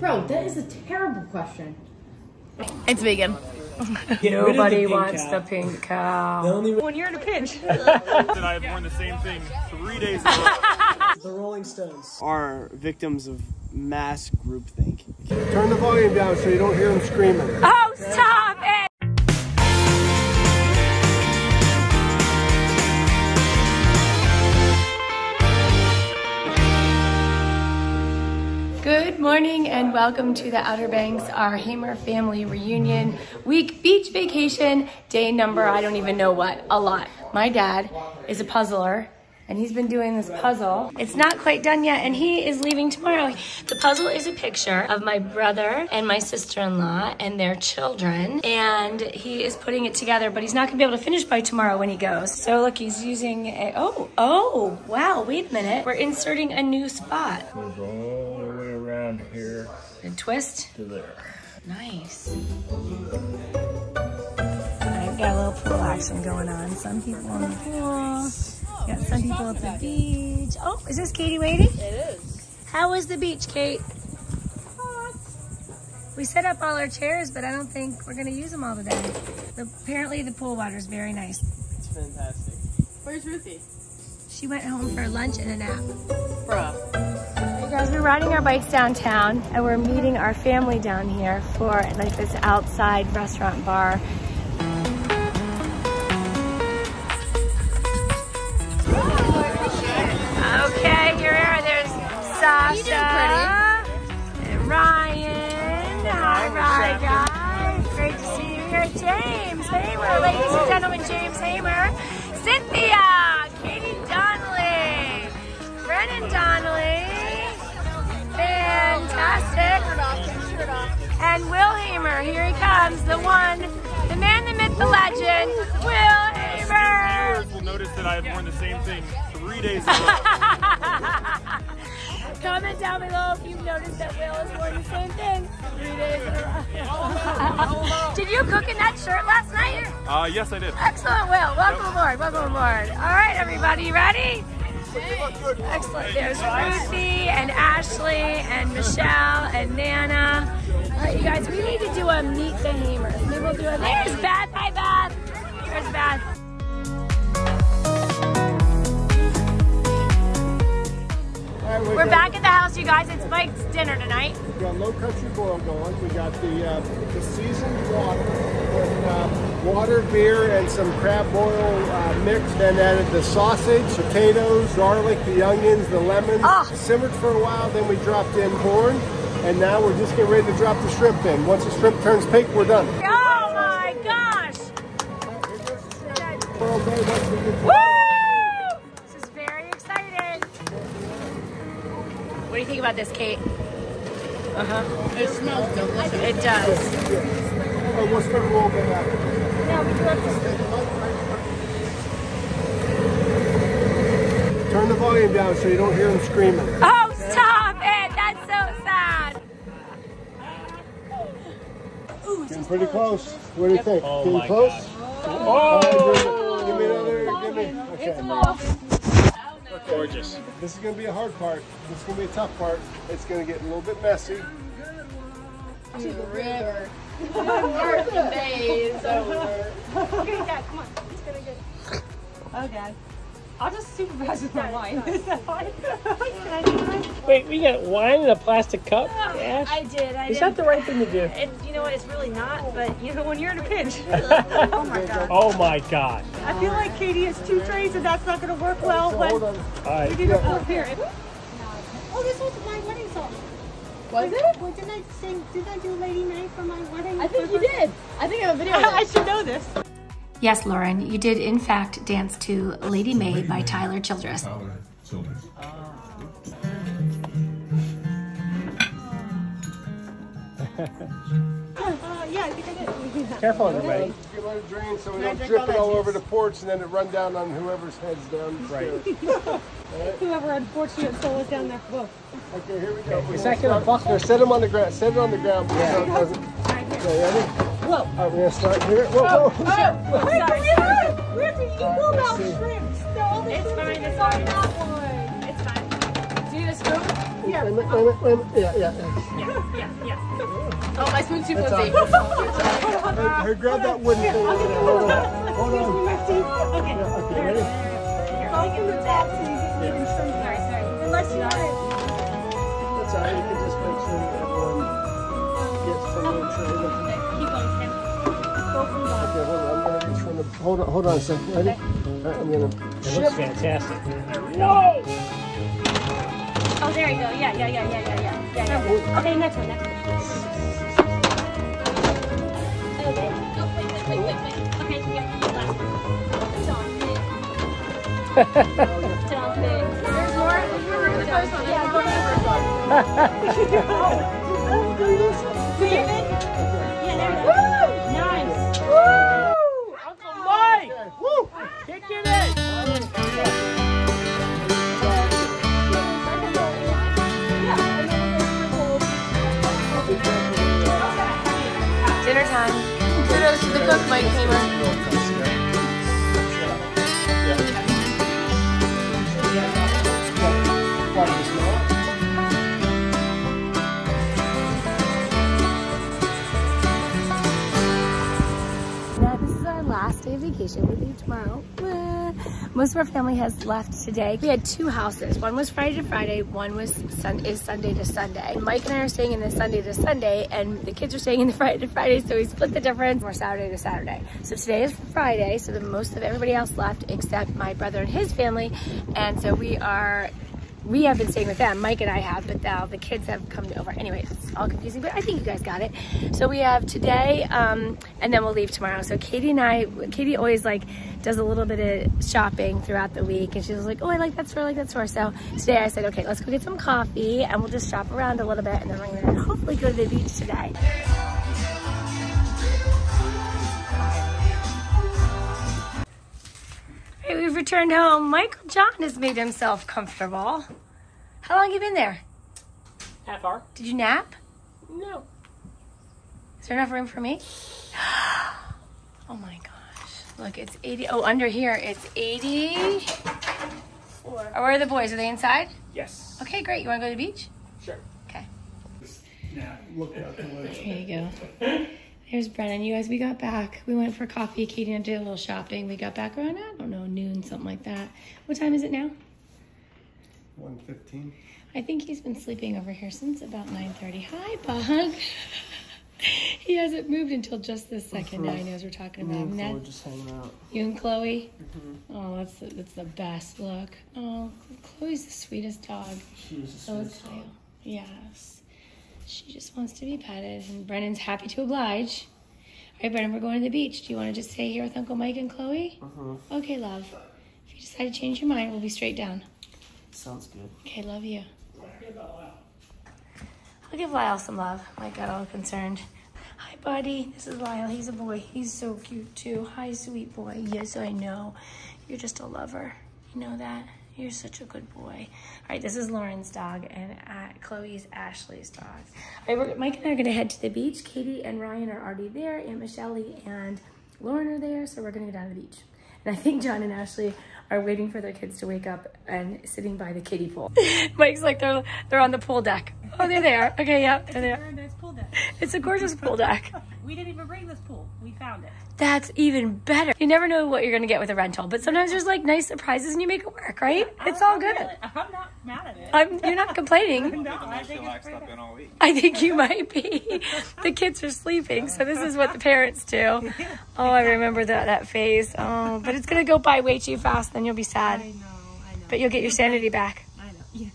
Bro, that is a terrible question. It's vegan. Nobody wants the pink cow. When you're in a pinch. And I've worn the same thing 3 days ago. The Rolling Stones are victims of mass groupthink. Turn the volume down so you don't hear them screaming. Oh, stop it! Good morning and welcome to the Outer Banks, our Hamer family reunion week beach vacation day number, I don't even know what, a lot. My dad is a puzzler and he's been doing this puzzle. It's not quite done yet and he is leaving tomorrow. The puzzle is a picture of my brother and my sister-in-law and their children and he is putting it together, but he's not gonna be able to finish by tomorrow when he goes. So look, he's using a, oh, wow, wait a minute. We're inserting a new spot. Here and twist to there. Nice. I've got a little pool action going on. Some people in the pool. Got some people at the beach. Oh, is this Katie waiting? It is. How was the beach, Kate? Hot. We set up all our chairs, but I don't think we're gonna use them all today. Apparently, the pool water is very nice. It's fantastic. Where's Ruthie? She went home for lunch and a nap. Bruh. Guys, we're riding our bikes downtown and we're meeting our family down here for like this outside restaurant bar. Okay, here we are. There's Sasha and Ryan. Hi guys. Great to see you here. James Hamer, ladies and gentlemen, James Hamer. Cynthia, Katie Donnelly, Brennan Donnelly. Fantastic. And Will Hamer, here he comes, the one, the man, the myth, the legend, Will Hamer. Viewers will notice that I have worn the same thing 3 days ago. Comment down below if you've noticed that Will has worn the same thing 3 days in a row. Did you cook in that shirt last night? Yes, I did. Excellent, Will. Welcome aboard. Welcome aboard. All right, everybody, you ready? Excellent. There's Ruthie and Ashley and Michelle and Nana. All right, you guys, we need to do a meet the Hamer. We will do a. There's Beth. Hi, Beth. There's Beth. We're back at the house, you guys. It's Mike's dinner tonight. We got low country boil going. We got the seasoned water with water, beer, and some crab boil mixed, and added the sausage, potatoes, garlic, the onions, the lemons. Oh. Simmered for a while, then we dropped in corn, and now we're just getting ready to drop the shrimp in. Once the shrimp turns pink, we're done. Oh my gosh! Woo! This is very exciting. What do you think about this, Kate? Uh-huh. It smells delicious. It does. Oh, we'll spend a little bit after. Yeah, we do have to spend. Turn the volume down so you don't hear them screaming. Oh, stop it! That's so sad. Ooh, it's pretty close. What do you think? Oh, pretty close? Gosh. Oh! Give me another. Give me. Okay. It's off. Gorgeous. This is going to be a hard part. This is going to be a tough part. It's going to get a little bit messy. To the river. The day is over. Okay, Dad, come on. He's gonna get it. Okay. I'll just supervise with my wine. Is that fine? Can I do mine? Wait, we got wine in a plastic cup? Oh, Ash? I did. Is that the right thing to do? You know what? It's really not, but you know, when you're in a pinch. Oh my God. Oh my God. I feel like Katie has two trays and that's not going to work well. Hold on. All right. We need to flip here. Oh, this was my wedding song. Was it? Well, didn't I sing, did I do Lady Night for my wedding? I think you did. I think I have a video of it. I should know this. Yes, Lauren, you did in fact dance to Lady May by Tyler Childress. Tyler Childress. Yeah, I think I did. Careful, everybody. You let it drain so we don't drip it all over the porch and then it run down on whoever's head's down. Right. Whoever unfortunate soul is down there. Whoa. Okay, here we go. Okay, second Buckner, set him on the ground. Set it on the ground. Yeah. So it doesn't. Okay, ready? Whoa. All right, we're gonna start here. Whoa, whoa. Oh, wait, we have to eat full mouth shrimp. No, all the shrimp is on that one. It's fine. Do you need a scoop? Yeah. Oh, my spoon's too flimsy. Hey, grab that wooden thing. Hold on. Okay. Ready? Fall from the back so you can get some. Sorry. Unless you want it. That's all right. You can just make sure everyone gets some. Keep on, Kim. Go from the back. Okay, hold on a second. Ready? All right, I'm going to. It looks fantastic. Whoa! Oh, there you go. Yeah. Okay, next one. Okay. Go, wait. Okay, you got the last one. It's on big. There's more. Remember the first one. Yeah, go to the first one. Do you think? Yeah, there you go. Woo! Nice. Woo! Uncle Mike! Woo! Kick it in! Dinner time. Kudos to the cook, Mike Hamer. Now this is our last day of vacation. We leave tomorrow. Most of our family has left today. We had two houses. One was Friday to Friday. One was Sunday to Sunday. Mike and I are staying in the Sunday to Sunday, and the kids are staying in the Friday to Friday, so we split the difference. We're Saturday to Saturday. So today is Friday, so the most of everybody else left except my brother and his family, and so we have been staying with them. Mike and I have, but now the kids have come over. Anyways, it's all confusing, but I think you guys got it. So we have today, and then we'll leave tomorrow. So Katie and I, Katie always like does a little bit of shopping throughout the week, and she's like, oh, I like that store, So today I said, okay, let's go get some coffee, and we'll just shop around a little bit, and then we're gonna hopefully go to the beach today. We've returned home. Michael John has made himself comfortable. How long have you been there? Half hour. Did you nap? No. Is there enough room for me? Oh my gosh. Look, it's 80. Oh, under here, it's 80. Or where are the boys? Are they inside? Yes. Okay, great. You want to go to the beach? Sure. Okay. Yeah, look out the window. There you go. Here's Brennan. You guys, we got back. We went for coffee. Katie and I did a little shopping. We got back around, I don't know, noon, something like that. What time is it now? 1:15. I think he's been sleeping over here since about 9:30. Hi, Bug. He hasn't moved until just this second. Now he knows we're talking about him. Chloe just hanging out. You and Chloe? Mm-hmm. Oh, that's the best. Look. Oh, Chloe's the sweetest dog. She's the sweetest dog. Yes. She just wants to be petted, and Brennan's happy to oblige. All right, Brennan, we're going to the beach. Do you want to just stay here with Uncle Mike and Chloe? Mm-hmm. Okay, love. If you decide to change your mind, we'll be straight down. Sounds good. Okay, love you. I'll give Lyle some love. Mike got all concerned. Hi, buddy. This is Lyle. He's a boy. He's so cute, too. Hi, sweet boy. Yes, I know. You're just a lover. You know that? You're such a good boy. All right, this is Lauren's dog, and Chloe's Ashley's dog. All right, Mike and I are gonna head to the beach. Katie and Ryan are already there. Aunt Michelle and Lauren are there, so we're gonna go down to the beach. And I think John and Ashley are waiting for their kids to wake up and sitting by the kiddie pool. Mike's like, they're on the pool deck. Oh, they're there. Okay, yeah, they're there. Nice pool deck. It's a gorgeous pool deck. We didn't even bring this pool. We found it. That's even better. You never know what you're going to get with a rental, but sometimes there's like nice surprises and you make it work, right? It's all good. I'm not mad at it. You're not complaining. No, I think it's pretty good. I think you might be. The kids are sleeping, so this is what the parents do. Oh, I remember that phase. Oh, but it's going to go by way too fast, then you'll be sad. I know. But you'll get your sanity back. I know, yes.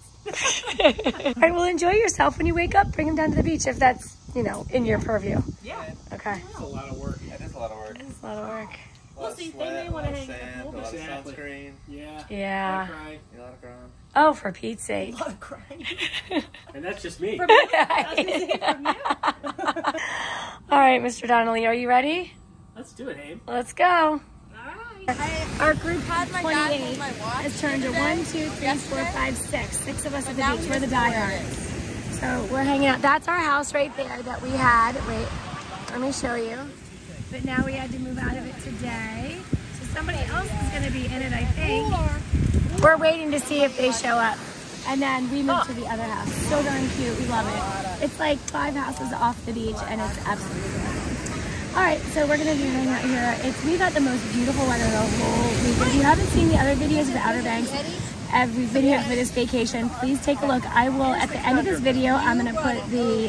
All right, well, enjoy yourself when you wake up. Bring them down to the beach if that's, you know, in your purview. Yeah. Okay. It's a lot of work. It is a lot of work. It is a lot of work. Well, see, they may want to hang out. A lot of sunscreen. Yeah. Yeah. A lot of crying. Oh, for Pete's sake. A lot of crying. And that's just me. From you. That's just from you. All right, Mr. Donnelly, are you ready? Let's do it, Abe. Let's go. Our group had 28 has turned to 1, 2, 3, 4, 5, 6. 6 of us at the beach. We're the diehards. So we're hanging out. That's our house right there that we had. Wait, let me show you. But now we had to move out of it today. So somebody else is going to be in it, I think. We're waiting to see if they show up. And then we moved to the other house. So darn cute. We love it. It's like 5 houses off the beach, and it's absolutely amazing. All right, so we're gonna do something out here. We've got the most beautiful weather the whole week. If you haven't seen the other videos of the Outer Banks, every video for this vacation, please take a look. I will, at the end of this video, I'm gonna put the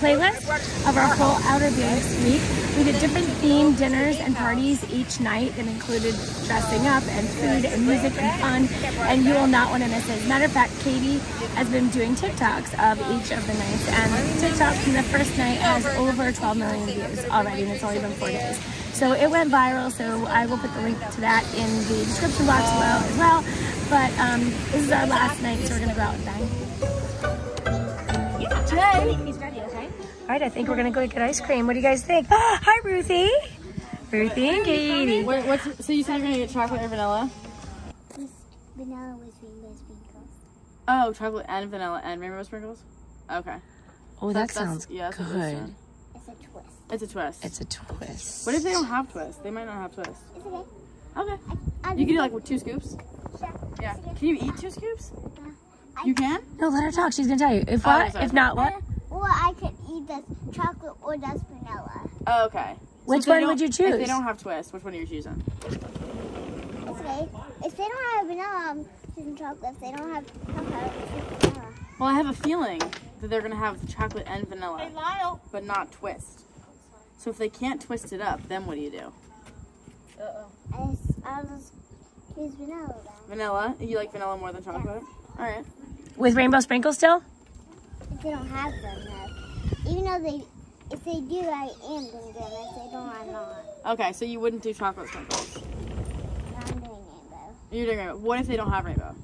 playlist of our whole Outer Banks week. We did different themed dinners and parties each night that included dressing up and food and music and fun, and you will not want to miss it. As a matter of fact, Katie has been doing TikToks of each of the nights, and TikTok from the first night has over 12 million views already, and it's only been 4 days. So it went viral, so I will put the link to that in the description box below as well. But this is our last night, so we're gonna go out and dine. Yeah, today. He's ready, okay? All right, I think we're gonna go get ice cream. What do you guys think? Oh, hi, Ruthie. Ruthie and Katie. Wait, so you said you're gonna get chocolate or vanilla? This vanilla with rainbow sprinkles. Oh, chocolate and vanilla and rainbow sprinkles? Okay. Oh, that sounds good. That's it's a twist. It's a twist. It's a twist. What if they don't have twists? They might not have twists. It's okay. Okay. You can do like 2 scoops? Sure. Yeah. Can you eat 2 scoops? Yeah. You can? No, let her talk. She's going to tell you. If what? If not what? Well, I could eat this chocolate or this vanilla. Oh, okay. Which one would you choose? If they don't have twists, which one are you choosing? It's okay. If they don't have vanilla, I'm choosing chocolate. If they don't have chocolate, I'm choosing vanilla. Well, I have a feeling that they're going to have chocolate and vanilla. Hey, but not twist. So if they can't twist it up, then what do you do? Uh-oh. I'll just choose vanilla then. Vanilla? You like vanilla more than chocolate? Yeah. All right. With rainbow sprinkles still? If they don't have them, no. Even though if they do, I am doing them. If they don't, I'm not. Okay, so you wouldn't do chocolate sprinkles? No, I'm doing rainbow. You're doing rainbow. What if they don't have rainbow?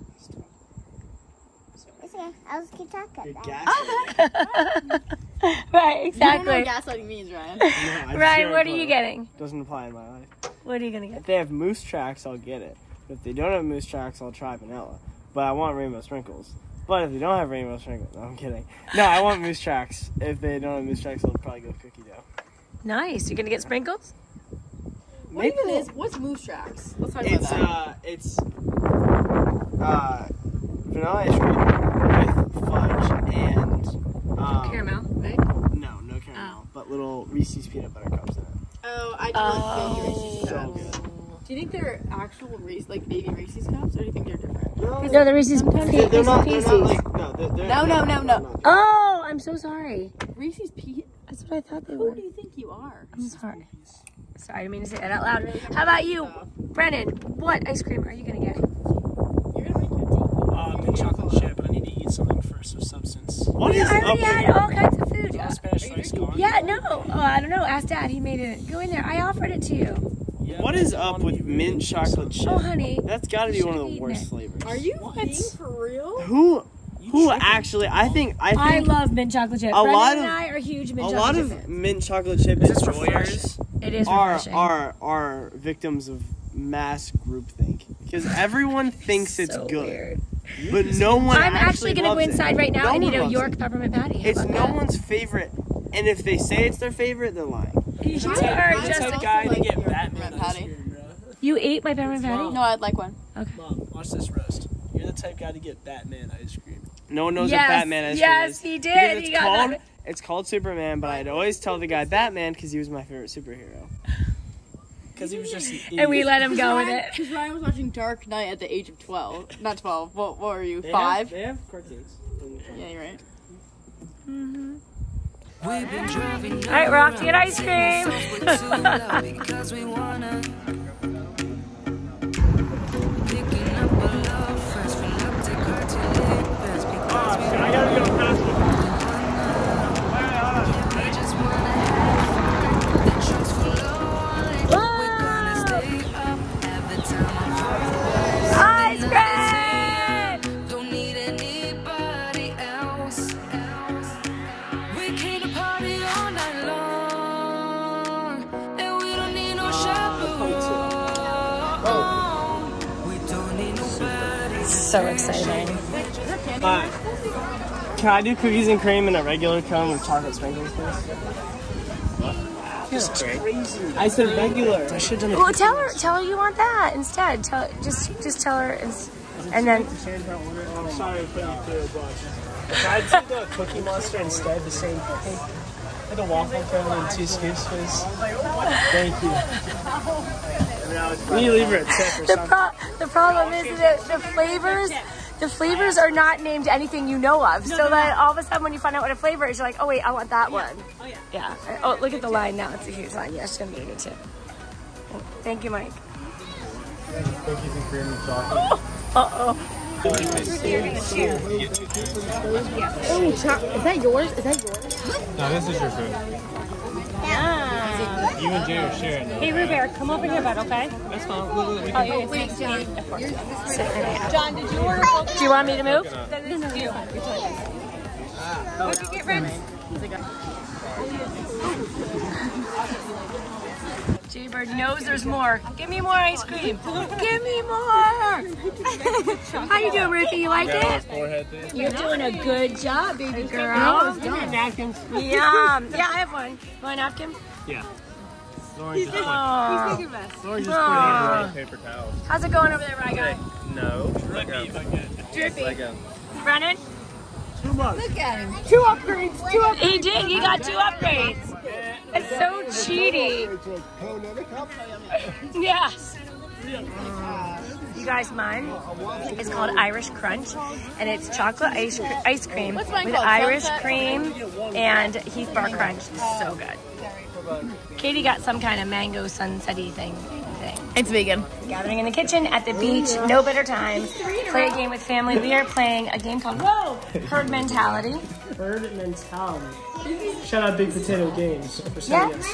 It's okay. I'll just keep chocolate then. Oh, okay. Right, exactly. You don't know what gaslighting means, Ryan. No, Ryan, what are you getting? Doesn't apply in my life. What are you gonna get? If they have moose tracks, I'll get it. If they don't have moose tracks, I'll try vanilla. But I want rainbow sprinkles. But if they don't have rainbow sprinkles, no, I'm kidding. No, I want moose tracks. If they don't have moose tracks, I'll probably go cookie dough. Nice. You're gonna get sprinkles? Maybe. What even is? What's moose tracks? Let's talk about that. It's vanilla ice cream with fudge and. Caramel, right? No, no caramel, but little Reese's peanut butter cups in it. Oh, I do like baby Reese's cups. Do you think they're actual Reese's, like baby Reese's cups, or do you think they're different? No, the Reese's pieces. No. Oh, I'm so sorry. Reese's pieces? That's what I thought they were. Who do you think you are? I'm sorry. Sorry, I didn't mean to say that out loud. Really How about you, Brennan? What ice cream are you going to get? The chocolate chip. I need to eat something first with substance. What is it? We had all kinds of food. Spanish rice gone? Yeah, no. I don't know. Ask Dad. He made it. Go in there. I offered it to you. Yeah, what is up with mint chocolate chip? Oh, honey. That's got to be one of the worst flavors. Are you being for real? Who actually? I love mint chocolate chip. Brennan and I are huge mint chocolate chip. Mint chocolate chip enjoyers. It is refreshing. Are victims of mass groupthink because everyone thinks it's so good. Weird. But no one I'm actually going to go inside right now and eat a York peppermint patty. It's no one's favorite, and if they say it's their favorite, they're lying. You are just a guy to get Batman patty. You ate my peppermint patty? No, I'd like one. Okay. Mom, watch this roast. You're the type guy to get Batman ice cream. No one knows what Batman ice cream is. Yes, he did. He got that. It's called Superman, but I'd always tell the guy Batman because he was my favorite superhero. Because he was just an idiot. And we let him go with it. Because Ryan was watching Dark Knight at the age of 12. Not 12. What were you, 5? They have cartoons. Yeah, you're right. Mm-hmm. All right, we're off to get ice cream. Because we wanna. Picking up a love first. We love to I gotta go past it. So exciting. Can I do cookies and cream in a regular cone with chocolate sprinkles, please? What? That's crazy. I said regular. I should have done it. Well, tell her you want that instead. Just tell her, and then. I'm sorry for you too, but if I'd take the Cookie Monster instead, the same thing. Like a waffle cone and two scoops, please. Thank you. You leave her a tip or something. The problem is that the flavors are not named anything you know of. So that all of a sudden when you find out what a flavor is, you're like, oh wait, I want that one. Oh yeah. Yeah. Oh, look at the line now. It's a huge line. Yes, yeah, she's gonna be a tip. Thank you, Mike. Cookies and cream and chocolate. Uh-oh. Oh, is that yours? Is that yours? No, this is your food. Yeah. You and Jay are sharing. Hey, Rivera, come over here, bud, okay? That's fine. Oh, wait, John. John, did you order? Do you want me to move? No, you. What'd you get, Brent? Jaybird knows there's more. Give me more ice cream. Give me more. How you doing, Ruthie? You like it? You're doing a good job, baby girl. Napkin. Yeah. Yeah, I have one. You want a napkin? Yeah. Lauren's just making mess. Lauren's just putting on the paper towels. How's it going over there, my guy? No. Drippy. Brennan? Too much. Look at him. Two upgrades. Two upgrades. He did. He got two upgrades. It's so cheaty. Yeah. You guys, mine is called Irish Crunch, and it's chocolate ice cream with Irish cream and Heath Bar Crunch. It's so good. Katie got some kind of mango sunsetty thing. It's vegan. Gathering in the kitchen, at the beach, no better time. Play a game with family. We are playing a game called Herd Mentality. Herd Mentality. Shout out Big Potato Games for sending us.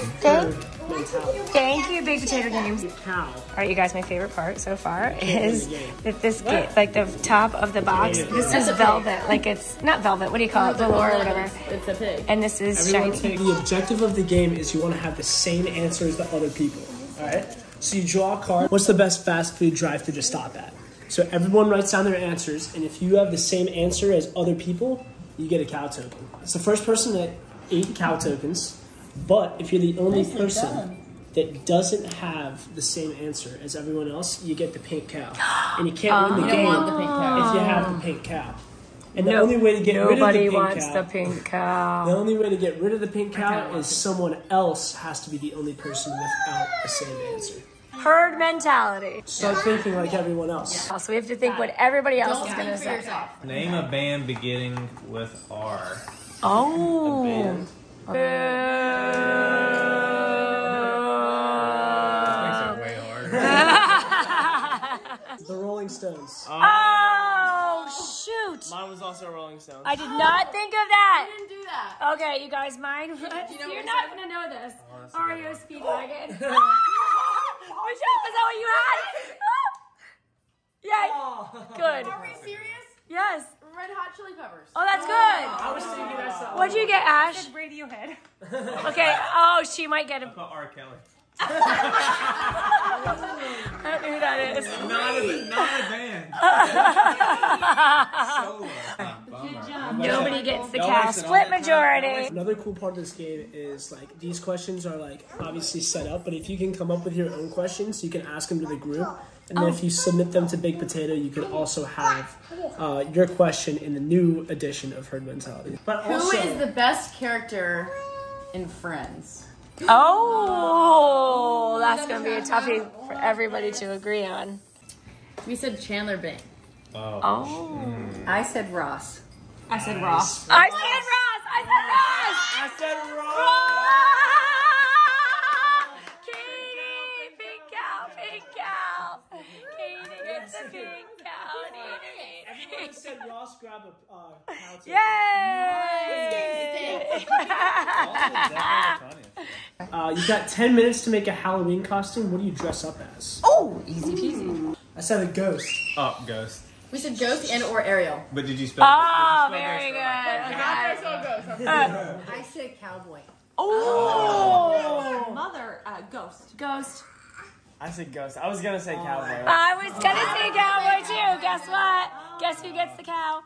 Thank you, Big Potato Games. All right, you guys, my favorite part so far is that this, like the top of the box, this is velvet. Like it's not velvet. What do you call it? Velour or whatever. It's a pig. And this is shiny. The objective of the game is you want to have the same answer as the other people. All right. So you draw a card. What's the best fast food drive-thru to stop at? So everyone writes down their answers, and if you have the same answer as other people, you get a cow token. It's the first person that ate cow tokens, but if you're the only person that doesn't have the same answer as everyone else, you get the pink cow. And you can't win the game if you have the pink cow. And the only way to get rid of the pink cow... Nobody wants the pink cow. The only way to get rid of the pink cow is someone else has to be the only person without the same answer. Herd mentality. Start thinking like everyone else. Yeah. So we have to think what everybody else is going to say. Name a band beginning with R. Oh. A band. That makes it way hard. The Rolling Stones. Oh, shoot. Mine was also Rolling Stones. I did not think of that. You didn't do that. Okay, you guys, mine. You're not going to know this. Oh, REO Speedwagon. Is that what you had? Yeah. Oh. Good. Are we serious? Yes. Red Hot Chili Peppers. Oh, that's good. I was thinking that's something. What'd you get, Ash? I said Radiohead. Okay. Oh, she might get him. I put R. Kelly. I don't know who that is. Not a band. Nobody gets the cast. Split majority. Another cool part of this game is like these questions are like obviously set up, but if you can come up with your own questions, you can ask them to the group. And then if you submit them to Big Potato, you can also have your question in the new edition of Herd Mentality. But also, who is the best character in Friends? Oh, that's going to be a toughie for everybody to agree on. We said Chandler Bing. Oh. I said Ross. I said Ross. I said Ross. I said Ross. I said Ross. Katie, pink cow, pink cow. Katie gets the pink cow. Everyone said Ross, grab a cow. Yay! You got 10 minutes to make a Halloween costume. What do you dress up as? Oh, easy peasy. I said a ghost. Oh, ghost. We said ghost and or Ariel. But did you spell? Oh, very good. I said cowboy. Oh. Mother, ghost. Ghost. I said ghost. I was gonna say cowboy. I was gonna say cowboy too. Guess what? Guess who gets the cow?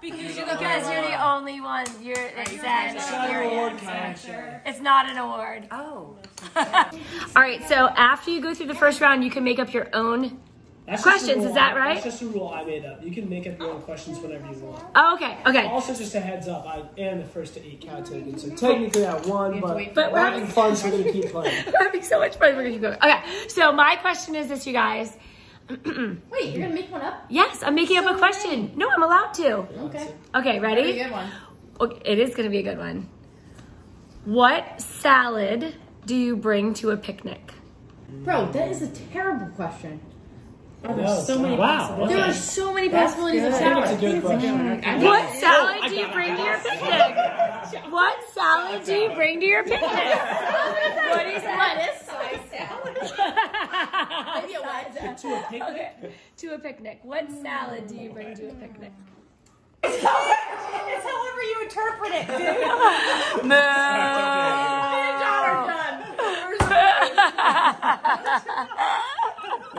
Because you're the only one. You're exactly. It's not an award. Oh. All right. So after you go through the first round, you can make up your own That's questions, is that right? That's just a rule I made up. You can make up your own questions whenever you want. Oh, okay, okay. Also, just a heads up, I am the first to 8 count taken, so technically I won, but we're having fun, so we're going to keep playing. We're having so much fun, we're going to keep going. Okay, so my question is this, you guys. Wait, you're going to make one up? Yes, I'm making up a question. No, I'm allowed to. Okay. Okay, ready? It's going to be a good one. Okay, it is going to be a good one. What salad do you bring to a picnic? Bro, that is a terrible question. Oh, there's so many possibilities. There are so many possibilities of salads. What salad do you bring to your picnic? What salad do you bring to your picnic? What is lettuce? Soy salad. To a picnic? To a picnic. What salad do you bring to a picnic? It's however you interpret it, dude. No.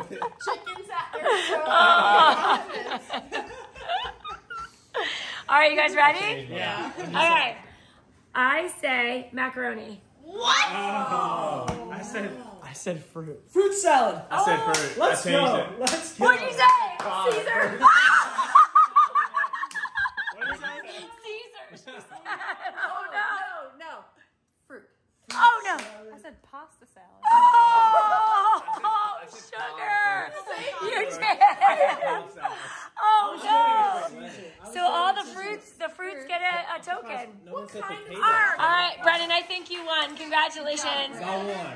Chickens at your Alright, you guys ready? Yeah. Alright. I say macaroni. What? Oh. I said fruit. Fruit salad. I said fruit. Let's go. Let's go. What'd you say? Caesar. What did you say? Caesar. Oh no. No. Fruit. Oh no. I said pasta salad. Oh, sugar! You did. Oh no! So all the fruits get a token. What kind of art? All right, Brennan, I think you won. Congratulations!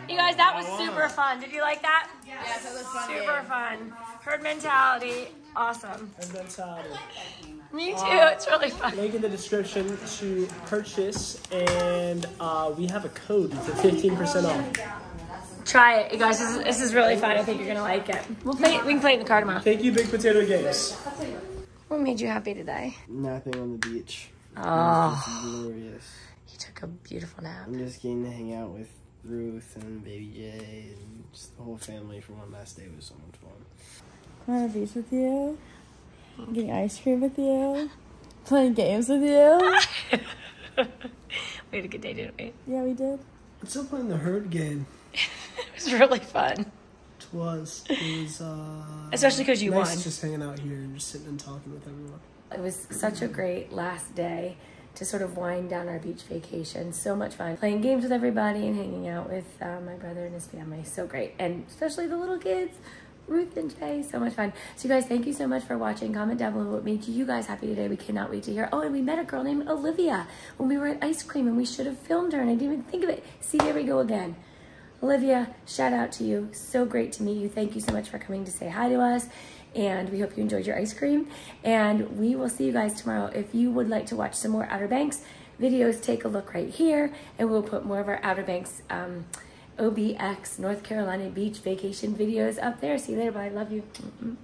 You guys, that was super fun. Did you like that? Yes, it was super fun. Herd mentality, awesome. Herd mentality. Me too. It's really fun. Link in the description to purchase, and we have a code for 15% off. Try it, you guys. This is really fun. I think you're gonna like it. We can play it in the car tomorrow. Thank you, Big Potato Games. What made you happy today? Nothing on the beach. Oh, glorious. You took a beautiful nap. I'm just getting to hang out with Ruth and Baby Jay and just the whole family for one last day. It was so much fun. Going on the beach with you, getting ice cream with you, playing games with you. We had a good day, didn't we? Yeah, we did. I'm still playing the herd game. It was really fun. It was especially because you won. Just hanging out here and just sitting and talking with everyone. It was such a great last day to sort of wind down our beach vacation. So much fun. Playing games with everybody and hanging out with my brother and his family. So great. And especially the little kids, Ruth and Jay. So much fun. So you guys, thank you so much for watching. Comment down below what made you guys happy today. We cannot wait to hear. Oh, and we met a girl named Olivia when we were at ice cream and we should have filmed her and I didn't even think of it. See, there we go again. Olivia, shout out to you. So great to meet you. Thank you so much for coming to say hi to us. And we hope you enjoyed your ice cream. And we will see you guys tomorrow. If you would like to watch some more Outer Banks videos, take a look right here. And we'll put more of our Outer Banks OBX North Carolina beach vacation videos up there. See you later. Bye. Love you.